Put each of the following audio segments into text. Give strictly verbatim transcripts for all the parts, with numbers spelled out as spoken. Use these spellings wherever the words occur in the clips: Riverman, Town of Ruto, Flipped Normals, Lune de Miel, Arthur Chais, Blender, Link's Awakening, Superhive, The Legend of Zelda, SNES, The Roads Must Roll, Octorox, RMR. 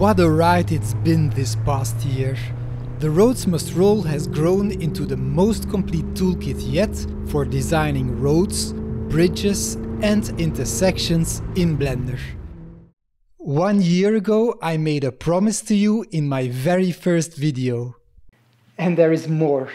What a ride it's been this past year. The Roads Must Roll has grown into the most complete toolkit yet for designing roads, bridges and intersections in Blender. One year ago I made a promise to you in my very first video. And there is more.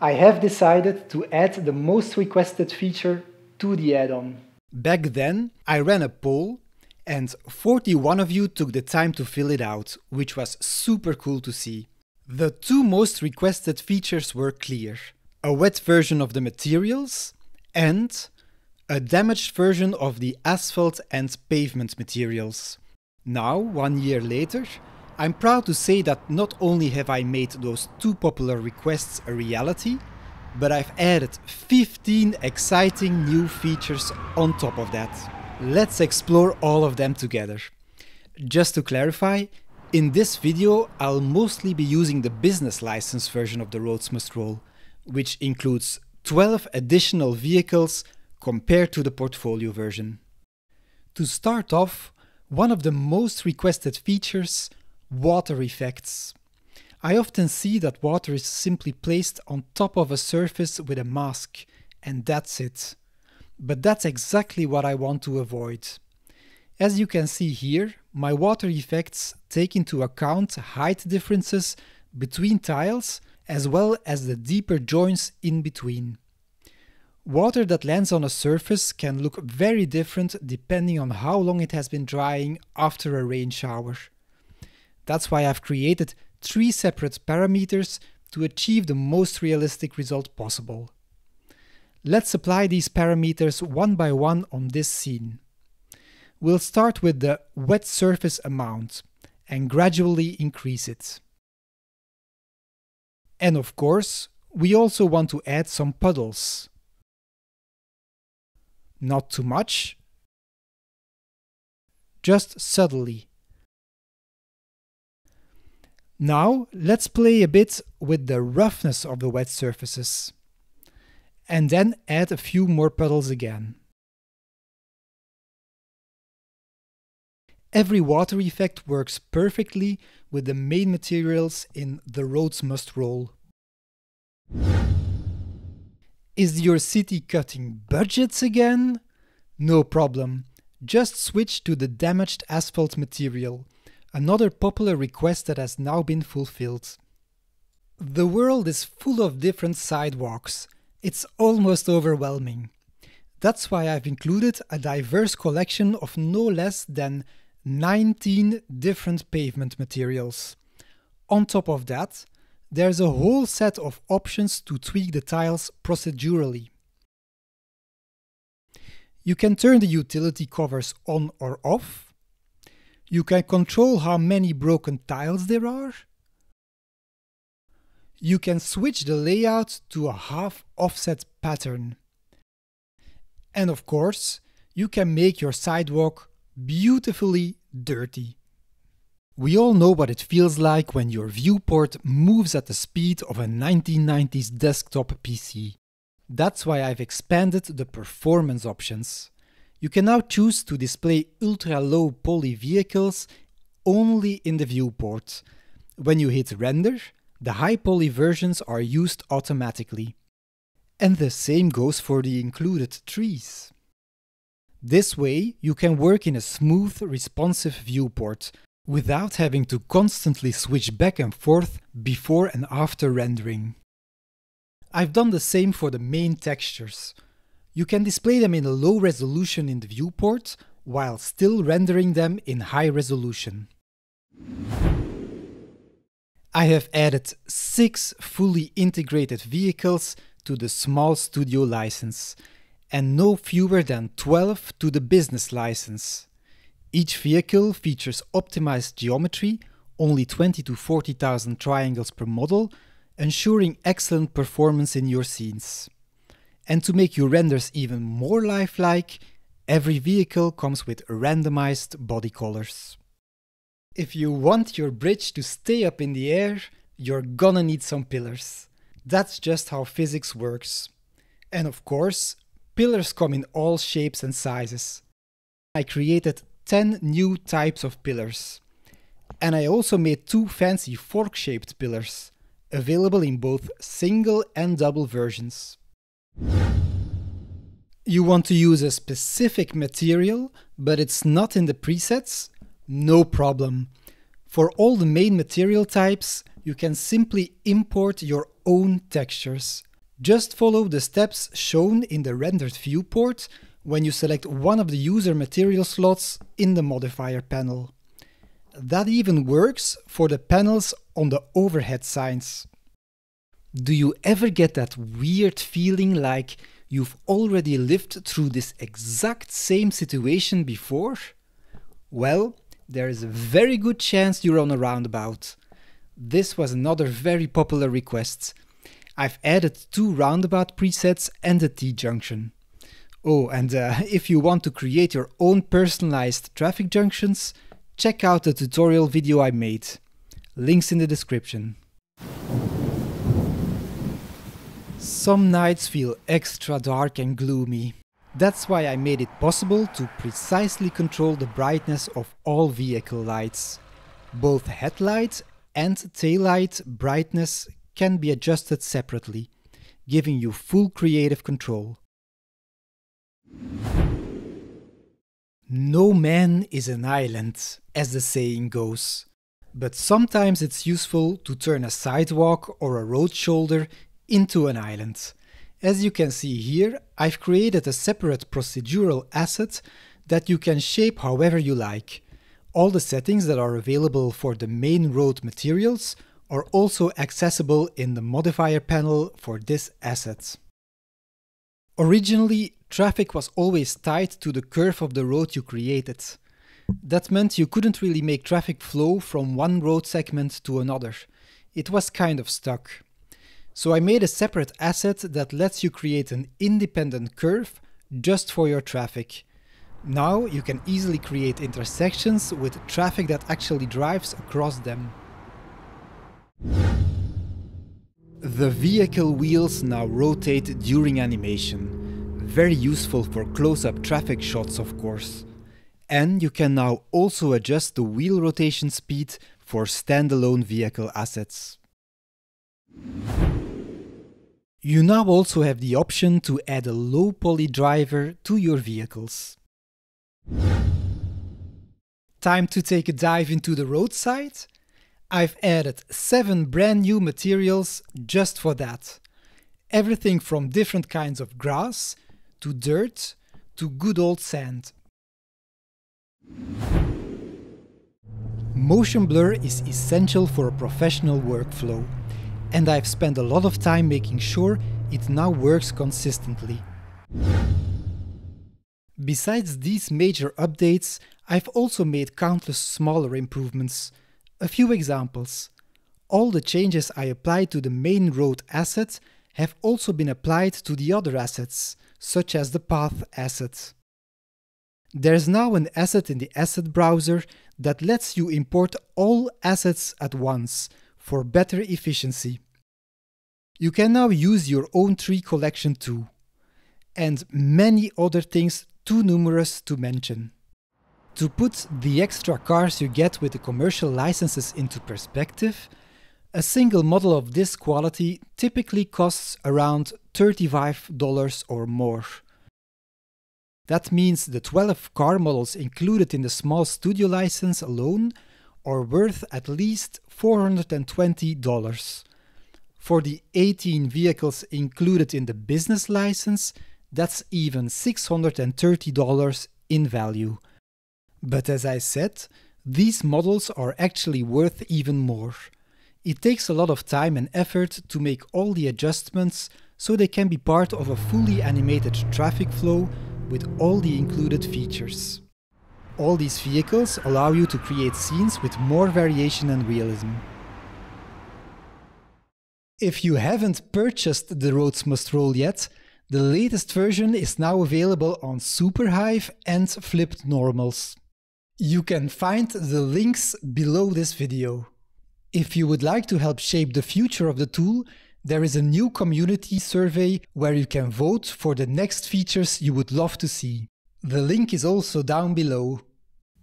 I have decided to add the most requested feature to the add-on. Back then I ran a poll and forty-one of you took the time to fill it out, which was super cool to see. The two most requested features were clear: a wet version of the materials and a damaged version of the asphalt and pavement materials. Now, one year later, I'm proud to say that not only have I made those two popular requests a reality, but I've added fifteen exciting new features on top of that. Let's explore all of them together. Just to clarify, in this video I'll mostly be using the business license version of the Roads Must Roll, which includes twelve additional vehicles compared to the portfolio version. To start off, one of the most requested features: water effects. I often see that water is simply placed on top of a surface with a mask, and that's it. But that's exactly what I want to avoid. As you can see here, my water effects take into account height differences between tiles as well as the deeper joins in between. Water that lands on a surface can look very different depending on how long it has been drying after a rain shower. That's why I've created three separate parameters to achieve the most realistic result possible. Let's apply these parameters one by one on this scene. We'll start with the wet surface amount and gradually increase it. And of course, we also want to add some puddles. Not too much, just subtly. Now let's play a bit with the roughness of the wet surfaces. And then add a few more puddles again. Every water effect works perfectly with the main materials in The Roads Must Roll. Is your city cutting budgets again? No problem. Just switch to the damaged asphalt material, another popular request that has now been fulfilled. The world is full of different sidewalks. It's almost overwhelming. That's why I've included a diverse collection of no less than nineteen different pavement materials. On top of that, there's a whole set of options to tweak the tiles procedurally. You can turn the utility covers on or off. You can control how many broken tiles there are. You can switch the layout to a half offset pattern. And of course, you can make your sidewalk beautifully dirty. We all know what it feels like when your viewport moves at the speed of a nineteen nineties desktop P C. That's why I've expanded the performance options. You can now choose to display ultra-low poly vehicles only in the viewport. When you hit render, the high poly versions are used automatically. And the same goes for the included trees. This way you can work in a smooth, responsive viewport without having to constantly switch back and forth before and after rendering. I've done the same for the main textures. You can display them in a low resolution in the viewport while still rendering them in high resolution. I have added six fully integrated vehicles to the small studio license and no fewer than twelve to the business license. Each vehicle features optimized geometry, only twenty to forty thousand triangles per model, ensuring excellent performance in your scenes. And to make your renders even more lifelike, every vehicle comes with randomized body colors. If you want your bridge to stay up in the air, you're gonna need some pillars. That's just how physics works. And of course, pillars come in all shapes and sizes. I created ten new types of pillars. And I also made two fancy fork-shaped pillars, available in both single and double versions. You want to use a specific material, but it's not in the presets? No problem. For all the main material types, you can simply import your own textures. Just follow the steps shown in the rendered viewport when you select one of the user material slots in the modifier panel. That even works for the panels on the overhead signs. Do you ever get that weird feeling like you've already lived through this exact same situation before? Well, there is a very good chance you're on a roundabout. This was another very popular request. I've added two roundabout presets and a T-junction. Oh, and uh, if you want to create your own personalized traffic junctions, check out the tutorial video I made. Links in the description. Some nights feel extra dark and gloomy. That's why I made it possible to precisely control the brightness of all vehicle lights. Both headlight and taillight brightness can be adjusted separately, giving you full creative control. No man is an island, as the saying goes. But sometimes it's useful to turn a sidewalk or a road shoulder into an island. As you can see here, I've created a separate procedural asset that you can shape however you like. All the settings that are available for the main road materials are also accessible in the modifier panel for this asset. Originally, traffic was always tied to the curve of the road you created. That meant you couldn't really make traffic flow from one road segment to another. It was kind of stuck. So I made a separate asset that lets you create an independent curve just for your traffic. Now you can easily create intersections with traffic that actually drives across them. The vehicle wheels now rotate during animation. Very useful for close-up traffic shots, of course. And you can now also adjust the wheel rotation speed for standalone vehicle assets. You now also have the option to add a low poly driver to your vehicles. Time to take a dive into the roadside? I've added seven brand new materials just for that. Everything from different kinds of grass, to dirt, to good old sand. Motion blur is essential for a professional workflow. And I've spent a lot of time making sure it now works consistently. Besides these major updates, I've also made countless smaller improvements. A few examples. All the changes I applied to the main road asset have also been applied to the other assets, such as the path asset. There's now an asset in the asset browser that lets you import all assets at once, for better efficiency. You can now use your own tree collection too, and many other things too numerous to mention. To put the extra cars you get with the commercial licenses into perspective, a single model of this quality typically costs around thirty-five dollars or more. That means the twelve car models included in the small studio license alone are worth at least four hundred twenty dollars. For the eighteen vehicles included in the business license, that's even six hundred thirty dollars in value. But as I said, these models are actually worth even more. It takes a lot of time and effort to make all the adjustments so they can be part of a fully animated traffic flow with all the included features. All these vehicles allow you to create scenes with more variation and realism. If you haven't purchased The Roads Must Roll yet, the latest version is now available on Superhive and Flipped Normals. You can find the links below this video. If you would like to help shape the future of the tool, there is a new community survey where you can vote for the next features you would love to see. The link is also down below.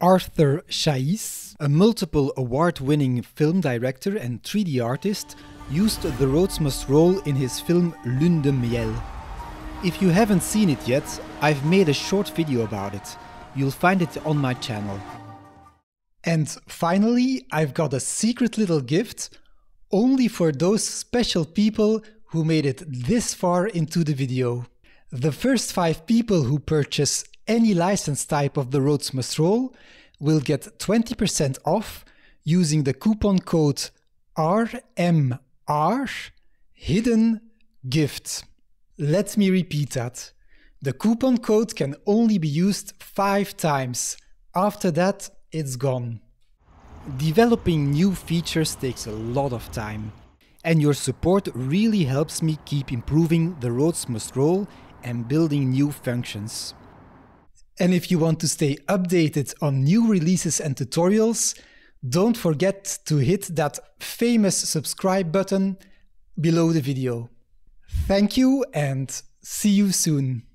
Arthur Chais, a multiple award-winning film director and three D artist, used The Roads Must Roll in his film Lune de Miel. If you haven't seen it yet, I've made a short video about it. You'll find it on my channel. And finally, I've got a secret little gift, only for those special people who made it this far into the video. The first five people who purchase any license type of The Roads Must Roll will get twenty percent off using the coupon code R M R hidden gift. Let me repeat that. The coupon code can only be used five times. After that, it's gone. Developing new features takes a lot of time, and your support really helps me keep improving The Roads Must Roll and building new functions. And if you want to stay updated on new releases and tutorials, don't forget to hit that famous subscribe button below the video. Thank you and see you soon!